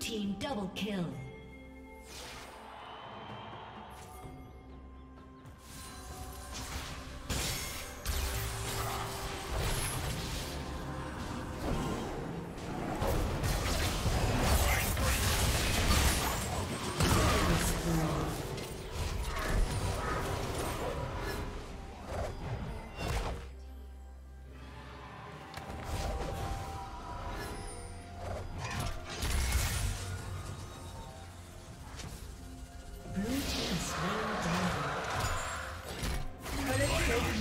Team double kill.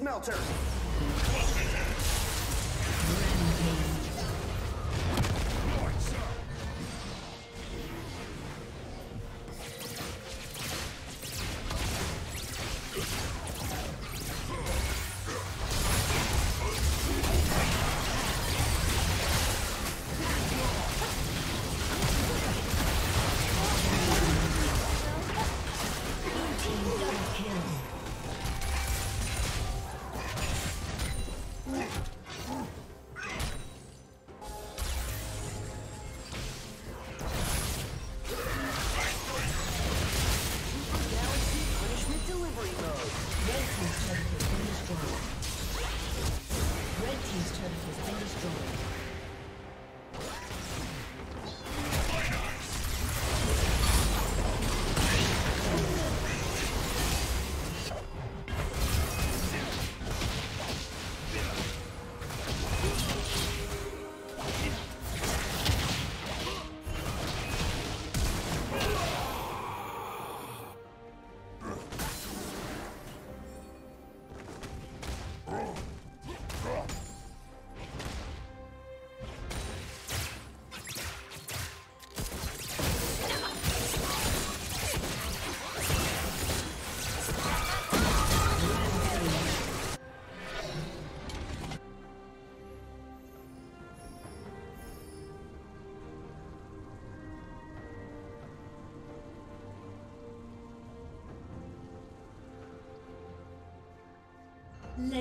Melter.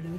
Blue